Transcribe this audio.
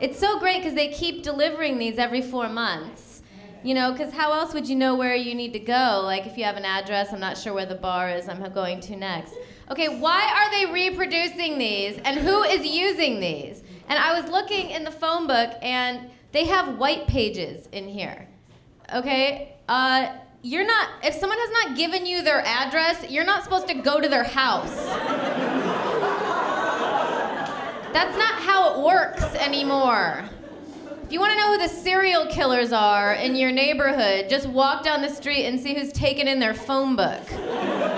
It's so great because they keep delivering these every 4 months. You know, because how else would you know where you need to go? Like if you have an address, I'm not sure where the bar is I'm going to next. Okay, why are they reproducing these and who is using these? And I was looking in the phone book and they have white pages in here, okay? You're not, if someone has not given you their address, you're not supposed to go to their house. That's not how it works anymore. If you want to know who the serial killers are in your neighborhood, just walk down the street and see who's taken in their phone book.